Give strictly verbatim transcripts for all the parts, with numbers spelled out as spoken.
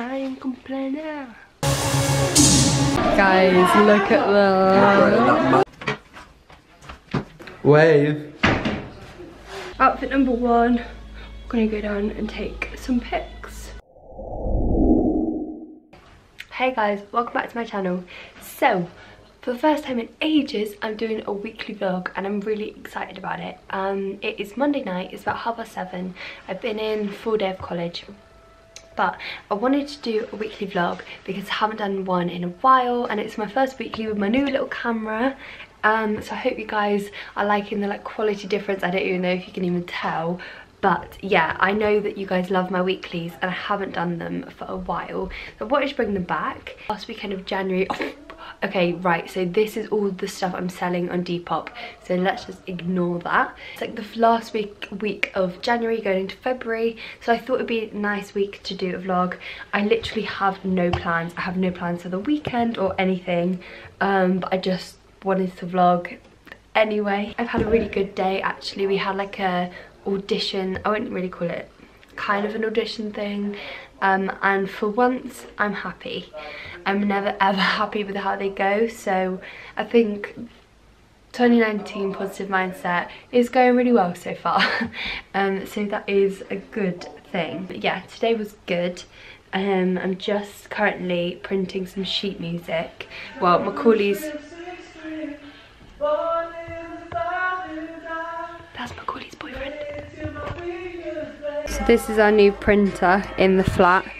I'm complaining. Guys, look at them. Wave. Outfit number one. We're gonna go down and take some pics. Hey guys, welcome back to my channel. So, for the first time in ages, I'm doing a weekly vlog and I'm really excited about it. Um, it is Monday night, it's about half past seven. I've been in full day of college. But I wanted to do a weekly vlog because I haven't done one in a while and it's my first weekly with my new little camera. Um, so I hope you guys are liking the like quality difference. I don't even know if you can even tell. But yeah, I know that you guys love my weeklies and I haven't done them for a while. So I wanted to bring them back. Last weekend of January... Oh, okay, right, so this is all the stuff I'm selling on Depop, so let's just ignore that. It's like the last week week of January going into February, so I thought it'd be a nice week to do a vlog. I literally have no plans. I have no plans for the weekend or anything, um, but I just wanted to vlog anyway. I've had a really good day, actually. We had like a audition, I wouldn't really call it kind of an audition thing, um, and for once I'm happy. I'm never ever happy with how they go, so I think twenty nineteen positive mindset is going really well so far. Um, so that is a good thing. But yeah, today was good. Um, I'm just currently printing some sheet music. Well, Macaulay's... That's Macaulay's boyfriend. So this is our new printer in the flat.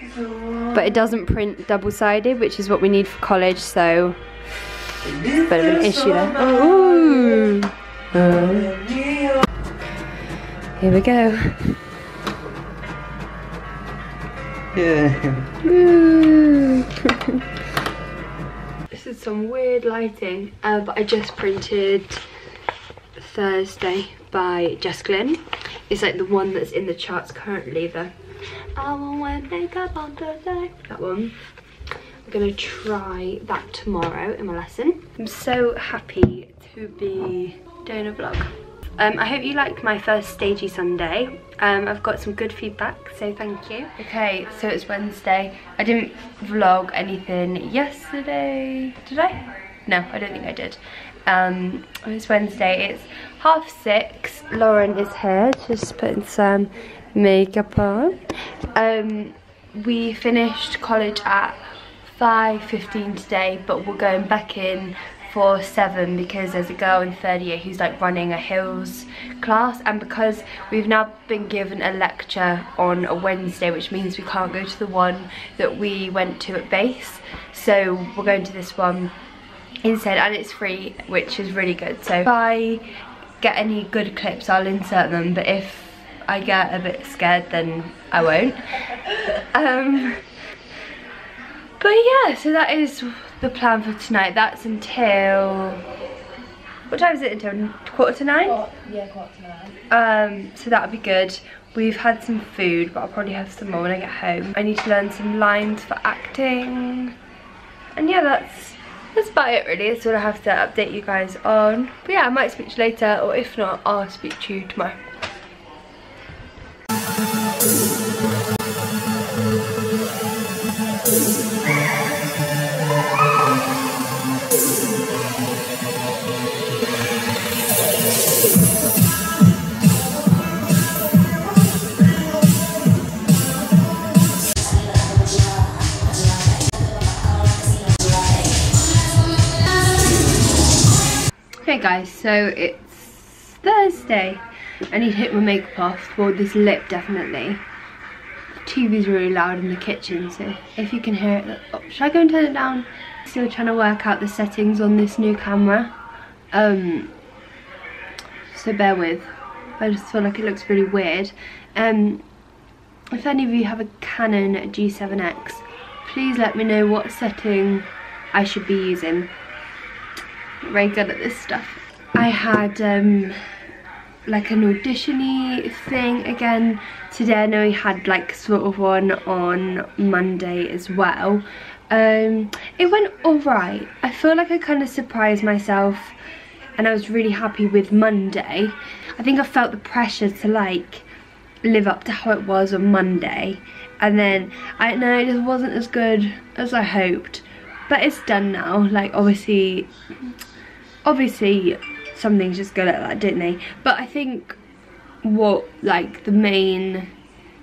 But it doesn't print double-sided, which is what we need for college, so it's a bit of an issue there. Ooh. Oh. Here we go. Yeah. Ooh. This is some weird lighting, uh, but I just printed Thursday by Jess Glynn. It's like the one that's in the charts currently, though. I won't wear makeup on Thursday. That one. I'm gonna try that tomorrow in my lesson. I'm so happy to be doing a vlog. Um, I hope you liked my first stagey Sunday. Um, I've got some good feedback, so thank you. Okay, so it's Wednesday. I didn't vlog anything yesterday. Did I? No, I don't think I did. Um, it's Wednesday. It's half six. Lauren is here, just putting some makeup on. Um, we finished college at five fifteen today, but we're going back in for seven because there's a girl in third year who's like running a Hills class, and because we've now been given a lecture on a Wednesday, which means we can't go to the one that we went to at base, so we're going to this one instead, and it's free, which is really good. So if I get any good clips, I'll insert them, but if I get a bit scared then I won't. Um, but yeah, so that is the plan for tonight. That's until, what time is it until? Quarter to nine? Quart, yeah, quarter to nine. Um, so that'll be good. We've had some food, but I'll probably have some more when I get home. I need to learn some lines for acting. And yeah, that's, that's about it really. That's all I have to update you guys on. But yeah, I might speak to you later, or if not, I'll speak to you tomorrow. Okay guys, so it's Thursday. I need to hit my makeup off, well this lip definitely. T V's really loud in the kitchen, so if you can hear it, oh, should I go and turn it down? Still trying to work out the settings on this new camera, um, so bear with. I just feel like it looks really weird. Um, if any of you have a Canon G seven X, please let me know what setting I should be using. I'm not very good at this stuff. I had um, like an audition-y thing again today. I know we had like sort of one on Monday as well. Um, it went alright. I feel like I kind of surprised myself and I was really happy with Monday. I think I felt the pressure to like live up to how it was on Monday, and then I don't know, it just wasn't as good as I hoped, but it's done now. Like obviously obviously some things just go like that, didn't they? But I think what like the main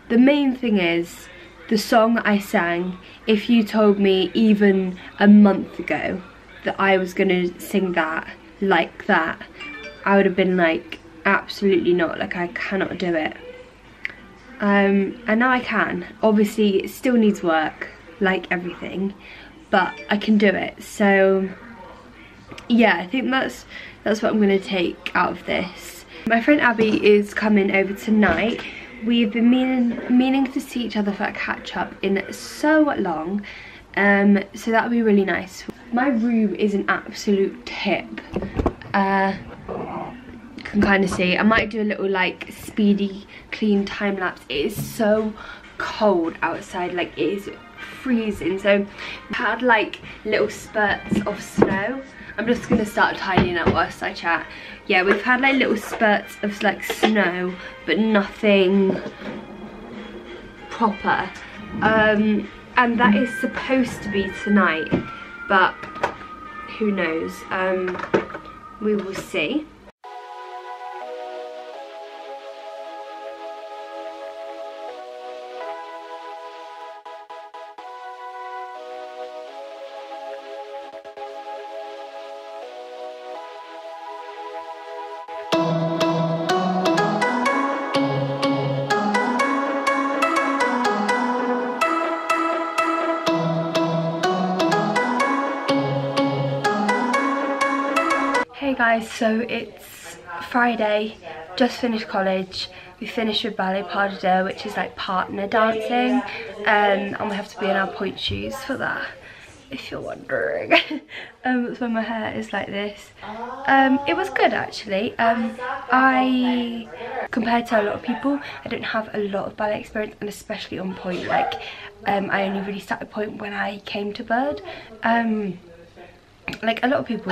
the main thing is the song that I sang. If you told me even a month ago that I was gonna sing that like that, I would have been like, absolutely not, like I cannot do it. Um, and now I can. Obviously it still needs work, like everything, but I can do it. So yeah, I think that's that's what I'm gonna take out of this. My friend Abby is coming over tonight. We've been meaning meaning to see each other for a catch up in so long, um, so that'll be really nice. My room is an absolute tip. Uh, can kind of see. I might do a little like speedy clean time lapse. It is so cold outside, like it is freezing. So I've had like little spurts of snow. I'm just gonna start tidying up whilst I chat. Yeah, we've had like little spurts of like snow, but nothing proper. Um, and that is supposed to be tonight, but who knows? Um, we will see. Guys, so it's Friday, just finished college. We finished with ballet pas de deux, which is like partner dancing, um, and we have to be in our pointe shoes for that, if you're wondering. um, that's why my hair is like this. Um, it was good actually. Um, I, compared to a lot of people, I don't have a lot of ballet experience, and especially on pointe. Like, um, I only really started pointe when I came to Bird. Um, like a lot of people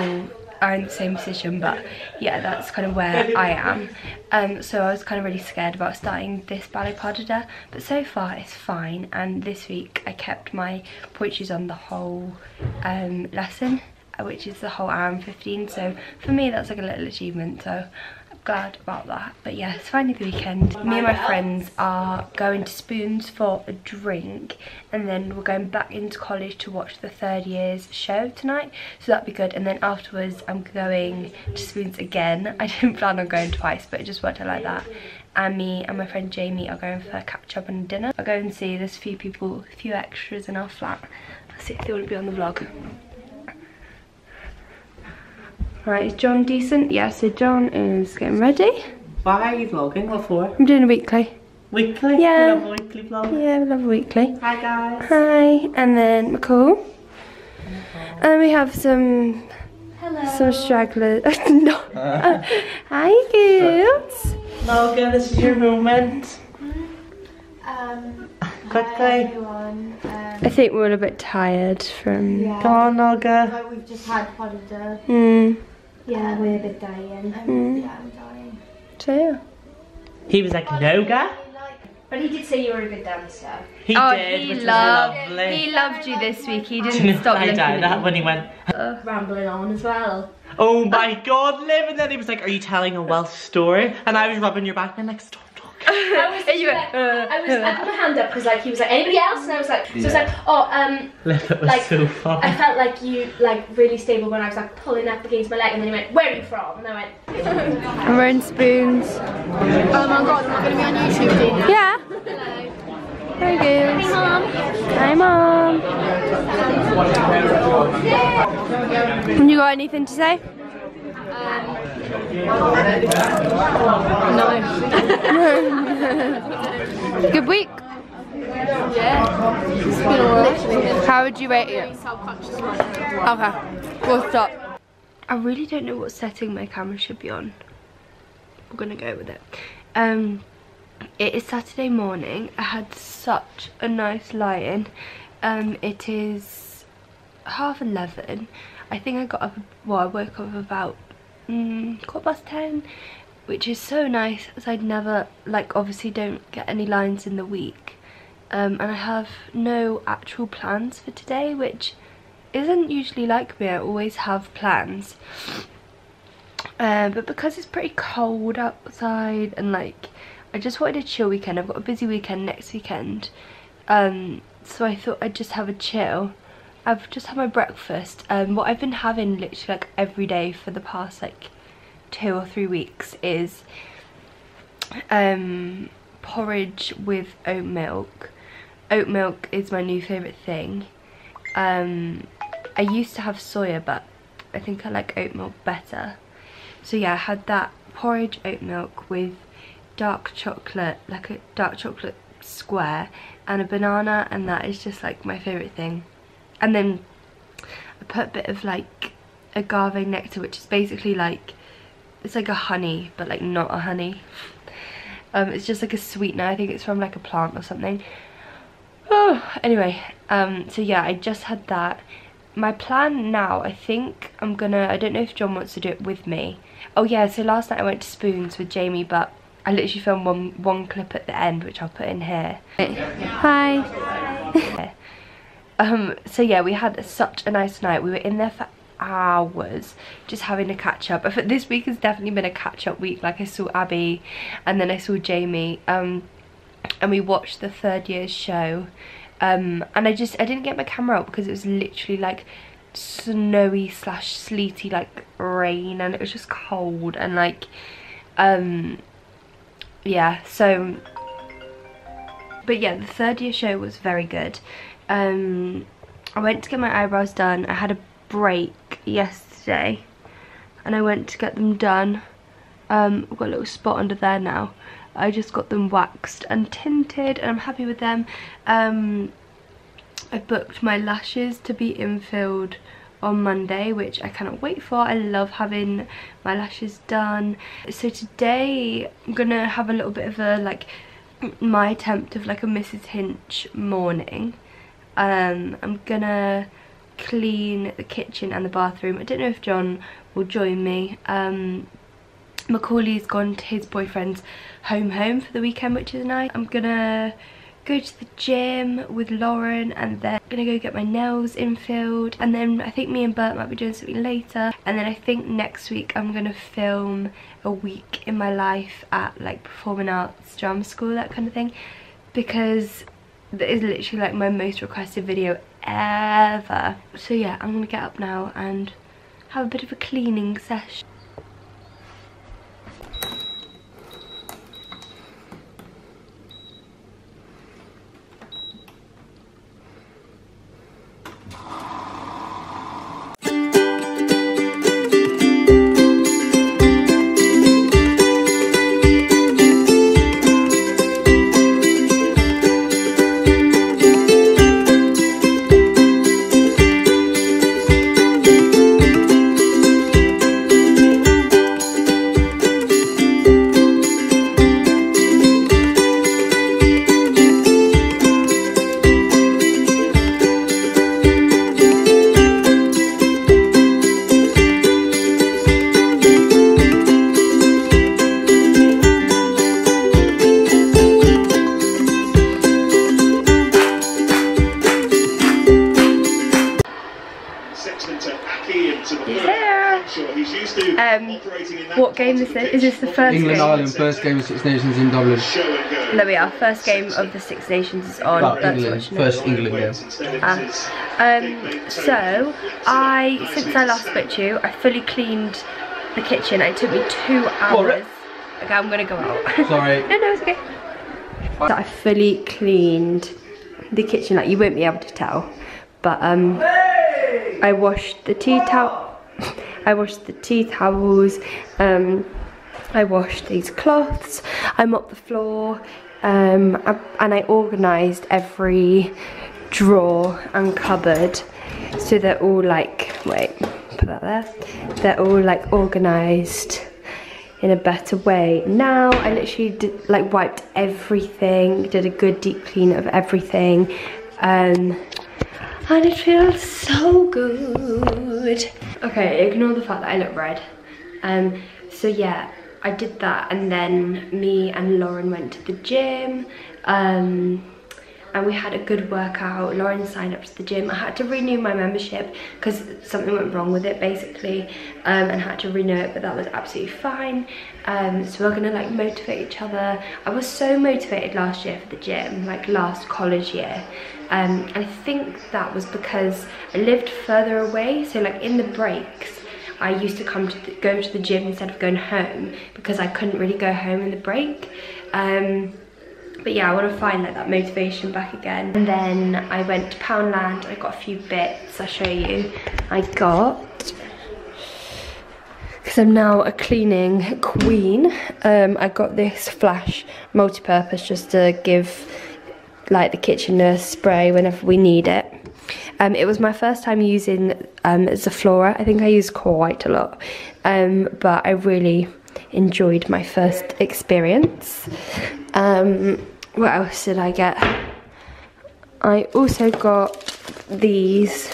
are in the same position, but yeah, that's kind of where I am. Um, so I was kind of really scared about starting this ballet pas de deux, but so far it's fine. And this week I kept my pointe shoes on the whole um, lesson, which is the whole hour and fifteen. So for me, that's like a little achievement. So I'm glad about that. But yeah, it's finally the weekend. Me and my friends are going to Spoons for a drink, and then we're going back into college to watch the third year's show tonight, so that'd be good. And then afterwards I'm going to Spoons again. I didn't plan on going twice, but it just worked out like that. And me and my friend Jamie are going for a catch up and dinner. I'll go and see, there's a few people, a few extras in our flat. I'll see if they want to be on the vlog. Right, is John decent? Yeah, so John is getting ready. Why are you vlogging? What for? I'm doing a weekly. Weekly? Yeah. We love a weekly vlog. Yeah, we love a weekly. Hi guys. Hi. And then McCall. And we have some... Hello. Some stragglers. No. Uh, Hi girls. Logan, this is your moment. Um, Quickly. Um, I think we're all a bit tired from... Yeah. Come on, Olga. Like we've just had pot of dough. Mm. Yeah, we're a bit dying. I'm, mm. Yeah, I'm dying. So, yeah. He was like, Noga. But he did say you were a good dancer. He oh, did, he which loved, was lovely. He loved you this week. He didn't you know, stop I looking at that you. When he went... Uh, rambling on as well. Oh my uh, God, Liv. And then he was like, are you telling a Welsh story? And I was rubbing your back and I'm like, stop. I was, like, uh, I was, I put my hand up because like he was like, anybody else? And I was like, so yeah. I was like, oh, um, that was like, so fun. I felt like you like really stable when I was like pulling up against my leg, and then he went, where are you from? And I went, and we're in Spoons. Oh my God, we're gonna be on YouTube now. Yeah. Hello. Very good. Hey mom. Hi mom. Have you got anything to say? Um, No. Good week? Yeah. It's been alright. How would you rate it? Okay, we'll stop. I really don't know what setting my camera should be on. We're gonna go with it. Um, it is Saturday morning. I had such a nice lie-in. Um, it is half eleven. I think I got up, well, I woke up about Mm, quarter past ten, which is so nice, as I'd never, like, obviously don't get any lines in the week, um, and I have no actual plans for today, which isn't usually like me. I always have plans, uh, but because it's pretty cold outside and like I just wanted a chill weekend. I've got a busy weekend next weekend, um, so I thought I'd just have a chill. I've just had my breakfast. Um, what I've been having literally like every day for the past like two or three weeks is um, porridge with oat milk. Oat milk is my new favourite thing. Um, I used to have soya, but I think I like oat milk better. So yeah, I had that porridge oat milk with dark chocolate, like a dark chocolate square and a banana, and that is just like my favourite thing. And then I put a bit of like agave nectar, which is basically like, it's like a honey, but like not a honey. Um, it's just like a sweetener. I think it's from like a plant or something. Oh, anyway, um, so yeah, I just had that. My plan now, I think I'm gonna, I don't know if John wants to do it with me. Oh yeah, so last night I went to Spoons with Jamie, but I literally filmed one, one clip at the end, which I'll put in here. Hi. Hi. Um, so yeah, we had such a nice night. We were in there for hours just having a catch up. This week has definitely been a catch up week. Like I saw Abby and then I saw Jamie, um, and we watched the third year's show, um, and I just, I didn't get my camera out because it was literally like snowy slash sleety like rain, and it was just cold and like, um, yeah, so, but yeah, the third year show was very good. Um, I went to get my eyebrows done. I had a break yesterday and I went to get them done. Um, I've got a little spot under there now. I just got them waxed and tinted and I'm happy with them. Um, I booked my lashes to be infilled on Monday, which I cannot wait for. I love having my lashes done. So today I'm gonna have a little bit of a like my attempt of like a Missus Hinch morning. Um, I'm gonna clean the kitchen and the bathroom. I don't know if John will join me. Um, Macaulay's gone to his boyfriend's home home for the weekend, which is nice. I'm gonna go to the gym with Lauren and then I'm gonna go get my nails infilled, and then I think me and Bert might be doing something later, and then I think next week I'm gonna film a week in my life at like performing arts, drama school, that kind of thing, because that is literally like my most requested video ever. So yeah, I'm gonna get up now and have a bit of a cleaning session. What game this is? Is this the first England, game? Ireland, first game of Six Nations in Dublin. There we are, first game of the Six Nations is on. Well, That's England, first England game. Ah. Um, so, I, since I last spoke to you, I fully cleaned the kitchen. It took me two hours. Okay, I'm gonna go out. Sorry. no, no, it's okay. So I fully cleaned the kitchen, like you won't be able to tell. But um, I washed the tea towel. I washed the tea towels, um, I washed these cloths, I mopped the floor, um, I, and I organised every drawer and cupboard so they're all like, wait, put that there, they're all like organised in a better way. Now I literally did, like wiped everything, did a good deep clean of everything, um, and it feels so good. Okay, ignore the fact that I look red. Um, so yeah, I did that, and then me and Lauren went to the gym, um, and we had a good workout. Lauren signed up to the gym. I had to renew my membership because something went wrong with it basically, um, and had to renew it, but that was absolutely fine. Um, so we're gonna like motivate each other. I was so motivated last year for the gym, like last college year. Um, I think that was because I lived further away, so like in the breaks, I used to come to the, go to the gym instead of going home because I couldn't really go home in the break. Um, but yeah, I want to find like that motivation back again. And then I went to Poundland. I got a few bits. I'll show you. I got, because I'm now a cleaning queen. Um, I got this flash multi-purpose just to give like the kitchen a spray whenever we need it. Um, it was my first time using um, Zoflora. I think I used quite a lot, um, but I really enjoyed my first experience. Um, what else did I get? I also got these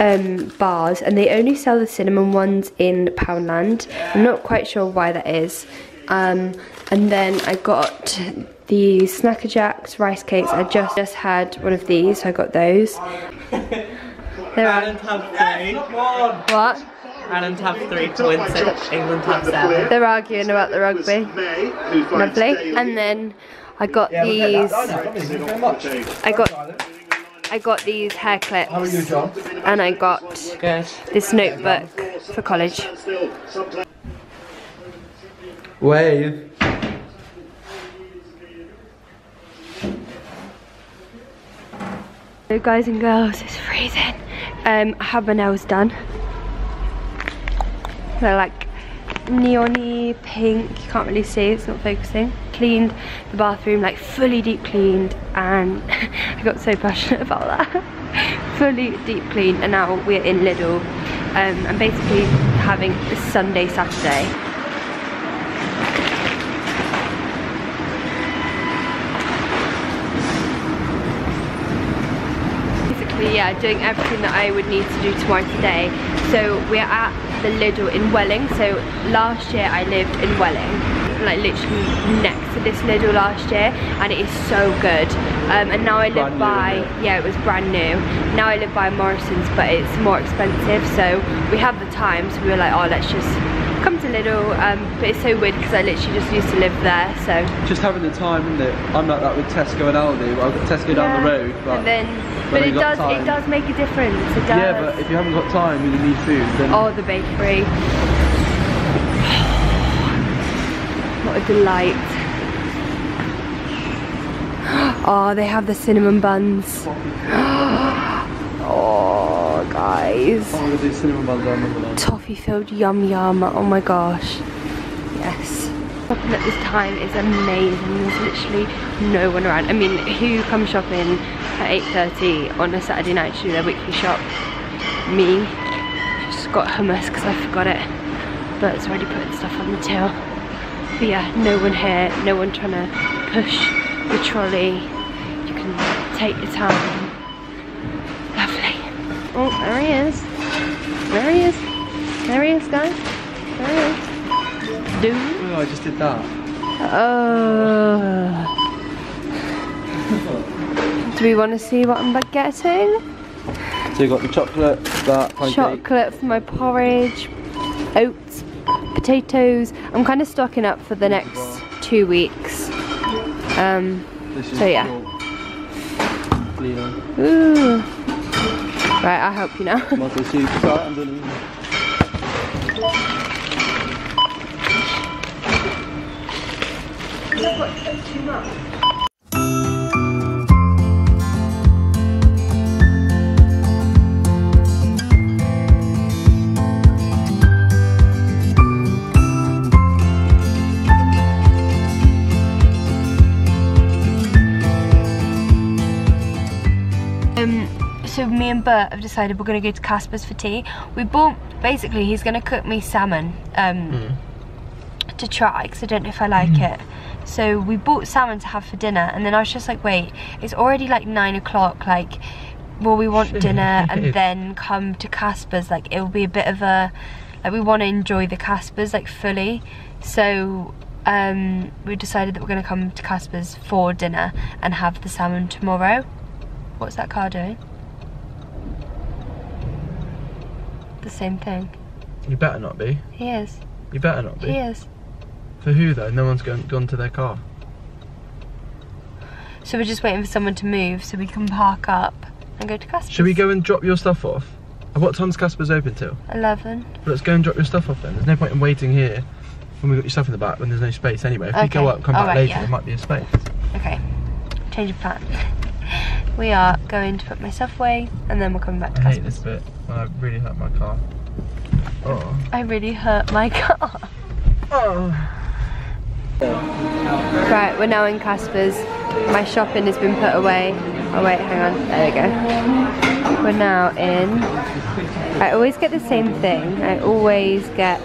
um, bars, and they only sell the cinnamon ones in Poundland. I'm not quite sure why that is. Um, and then I got the Snacker Jacks rice cakes. I just, just had one of these, so I got those. There Ireland have three. What? Ireland have three points, so England have seven. They're arguing about the rugby. Lovely. And then I got these. I got. I got these hair clips. How are you, John? And I got Good. this notebook for college. Wave. So guys and girls, it's freezing. Um, I have my nails done. They're like neon-y pink, you can't really see, it's not focusing. Cleaned the bathroom, like fully deep cleaned, and I got so passionate about that. Fully deep cleaned, and now we're in Lidl. Um, I'm basically having a Sunday, Saturday. Yeah, doing everything that I would need to do tomorrow today. So we're at the Lidl in Welling. So last year I lived in Welling, like literally next to this Lidl last year, and it is so good. Um, and now I live by, yeah, it was brand new. Now I live by Morrison's, but it's more expensive. So we have the time, so we were like, oh, let's just come to Lidl. Um, but it's so weird because I literally just used to live there. So just having the time, isn't it? I'm like that with Tesco and Aldi. Well, I've got Tesco yeah. down the road, but and then. But it does, it does make a difference, it does. Yeah, but if you haven't got time and you need food, then... Oh, the bakery. What a delight. Oh, they have the cinnamon buns. Oh, guys. Oh, these cinnamon buns are unbelievable. Toffee-filled yum yum, oh my gosh. Yes. Shopping at this time is amazing. There's literally no one around. I mean, who comes shopping at eight thirty on a Saturday night to do their weekly shop? Me. Just got hummus because I forgot it, but it's already putting stuff on the till. But yeah, no one here, no one trying to push the trolley. You can take your time. Lovely. Oh, there he is. There he is. There he is, guys. There he is. Do. Oh, I just did that. Oh. Do we want to see what I'm getting? So you got the chocolate, that pancake. Chocolate for my porridge, oats, potatoes. I'm kind of stocking up for the next two weeks. Um. So yeah. Ooh. Right, I'll help you now. I've got too much. So me and Bert have decided we're going to go to Casper's for tea. We bought, basically he's going to cook me salmon um, mm. to try, because I don't know if I like mm. it. So we bought salmon to have for dinner, and then I was just like, wait, it's already like nine o'clock, like, well, we want Shit. dinner and then come to Casper's, like, it'll be a bit of a, like, we want to enjoy the Casper's, like, fully. So um, we decided that we're going to come to Casper's for dinner and have the salmon tomorrow. What's that car doing? The same thing. You better not be. He is. You better not be. He is. For who though? No one's gone, gone to their car. So we're just waiting for someone to move so we can park up and go to Casper's. Should we go and drop your stuff off? What time's Casper's open till? eleven. Well, let's go and drop your stuff off then. There's no point in waiting here when we've got your stuff in the back when there's no space anyway. If okay. we go up and come All back right, later, yeah. there might be a space. Okay, change of plan. We are going to put my stuff away and then we're coming back to I Casper's. I hate this bit. I really hurt my car. Oh. I really hurt my car. Oh. Right, we're now in Casper's. My shopping has been put away. Oh wait, hang on, there we go. We're now in. I always get the same thing. I always get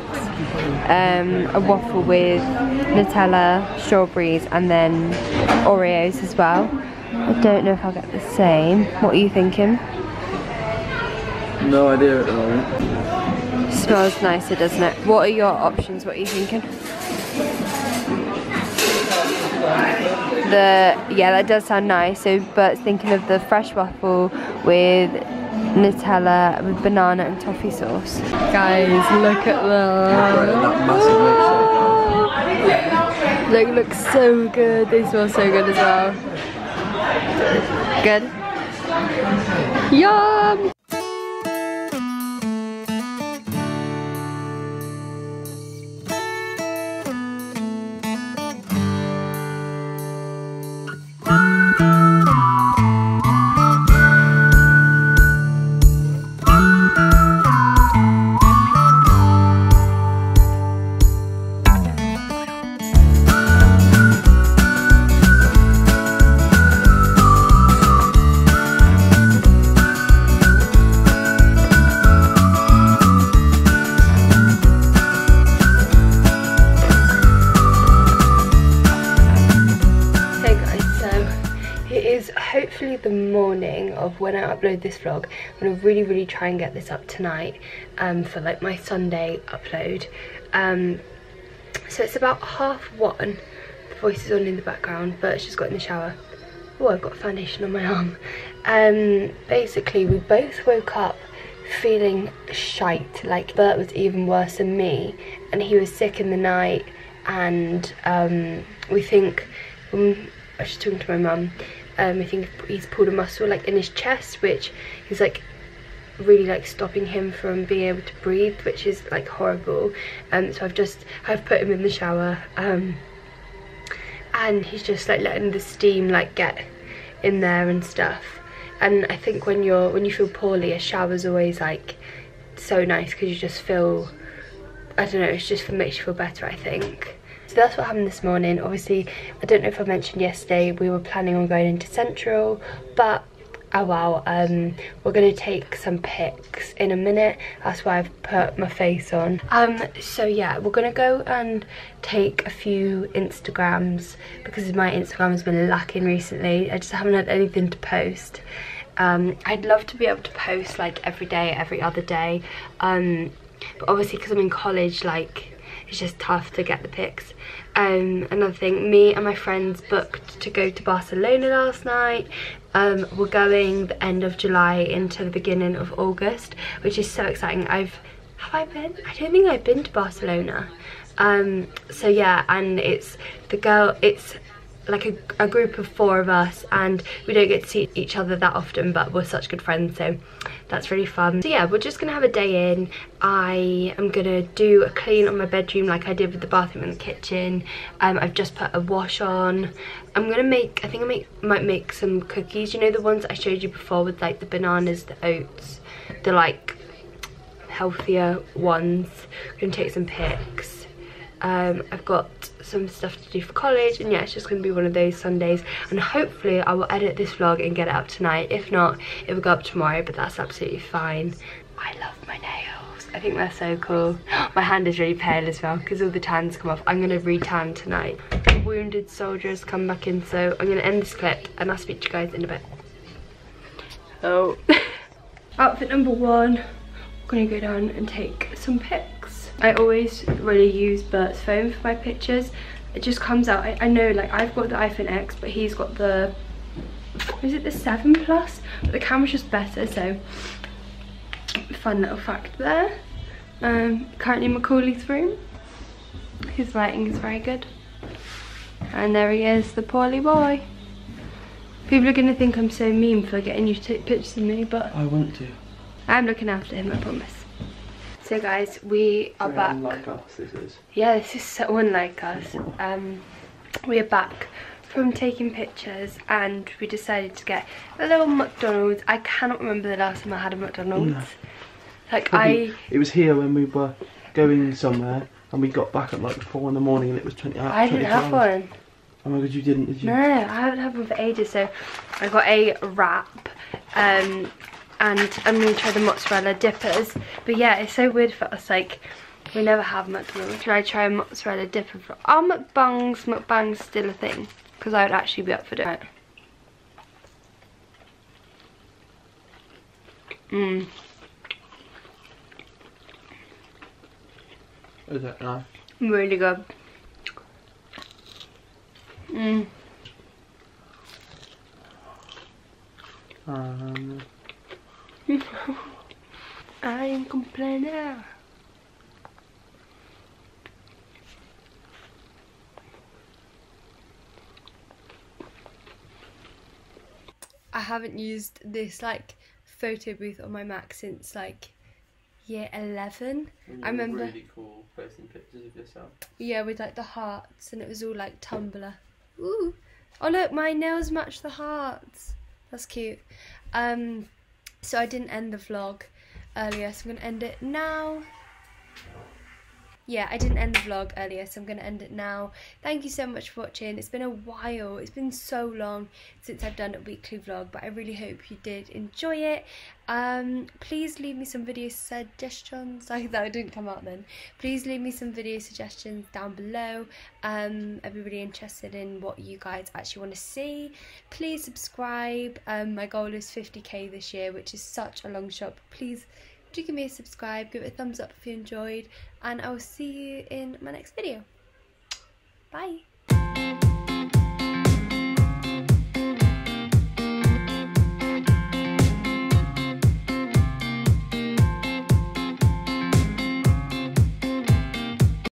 um, a waffle with Nutella, strawberries and then Oreos as well. I don't know if I'll get the same. What are you thinking? No idea at the moment. Smells nicer, doesn't it? What are your options? What are you thinking? The yeah, that does sound nice. So, but thinking of the fresh waffle with Nutella with banana and toffee sauce. Guys, look at that! Oh. Look, looks so good. They smell so good as well. Good. Yum. When I upload this vlog, I'm gonna really really try and get this up tonight um for like my Sunday upload. Um so it's about half one. The voice is on in the background, but she's got in the shower. Oh, I've got foundation on my arm. Um basically we both woke up feeling shite. Like Bert was even worse than me and he was sick in the night, and um we think um, I was just talking to my mum. Um, I think he's pulled a muscle like in his chest, which is like really like stopping him from being able to breathe, which is like horrible. Um, so I've just I've put him in the shower, um, and he's just like letting the steam like get in there and stuff. And I think when you're when you feel poorly, a shower's always like so nice because you just feel, I don't know, it's just makes you feel better, I think. So that's what happened this morning. Obviously, I don't know if I mentioned yesterday, we were planning on going into Central, but oh well, um, we're going to take some pics in a minute. That's why I've put my face on. Um, so yeah, we're going to go and take a few Instagrams because my Instagram has been lacking recently. I just haven't had anything to post. Um, I'd love to be able to post like every day, every other day. Um, but obviously, because I'm in college, like, it's just tough to get the pics. Um, another thing, me and my friends booked to go to Barcelona last night. Um, we're going the end of July into the beginning of August, which is so exciting. I've, have I been? I don't think I've been to Barcelona. Um, so yeah, and it's the girl, it's like a, a group of four of us, and we don't get to see each other that often, but we're such good friends, so that's really fun. So yeah, we're just gonna have a day in. I am gonna do a clean on my bedroom like I did with the bathroom and the kitchen. um, I've just put a wash on. I'm gonna make, I think I make, might make some cookies, you know, the ones I showed you before with like the bananas, the oats, the like healthier ones. I'm gonna take some pics. Um, I've got some stuff to do for college, and yeah, it's just going to be one of those Sundays, and hopefully I will edit this vlog and get it up tonight. If not, it will go up tomorrow, but that's absolutely fine. I love my nails. I think they're so cool. My hand is really pale as well because all the tan's come off. I'm going to re-tan tonight. The wounded soldiers come back in, so I'm going to end this clip and I'll speak to you guys in a bit. Oh. Outfit number one. I'm going to go down and take some pics. I always really use Bert's phone for my pictures. it just comes out. I, I know, like, I've got the iPhone ten, but he's got the, is it the seven plus? But the camera's just better, so fun little fact there. Um, currently in Macaulay's room. His lighting is very good. And there he is, the poorly boy. People are going to think I'm so mean for getting you to take pictures of me, but... I want to. I'm looking after him, I promise. So guys, we are Very back. Unlike us, this is. Yeah, this is so unlike us. Um, we are back from taking pictures and we decided to get a little McDonald's. I cannot remember the last time I had a McDonald's. No. Like I... It was here when we were going somewhere and we got back at like four in the morning and it was twenty hours. I didn't have one. Oh my god, you didn't, did you? No, I haven't had one for ages, so I got a wrap, um, and I'm going to try the mozzarella dippers. But yeah, it's so weird for us, like, we never have McDonald's. Should I try a mozzarella dipper for... Are mukbangs, mukbangs still a thing? Because I would actually be up for doing it. Mmm. Is that nice? Really good. Mm. Um. I'm complaining. I haven't used this like photo booth on my Mac since like year eleven. I remember really cool posting pictures of yourself. Yeah, with like the hearts and it was all like Tumblr. Ooh. Oh look, my nails match the hearts. That's cute. Um, so I didn't end the vlog earlier, so I'm going to end it now. Yeah, I didn't end the vlog earlier, so I'm going to end it now. Thank you so much for watching. It's been a while. It's been so long since I've done a weekly vlog, but I really hope you did enjoy it. Um, please leave me some video suggestions. I that didn't come out then. Please leave me some video suggestions down below. Um, I'd be really interested in what you guys actually want to see. Please subscribe. Um, my goal is fifty K this year, which is such a long shot. Please do give me a subscribe, give it a thumbs up if you enjoyed, and I will see you in my next video. Bye!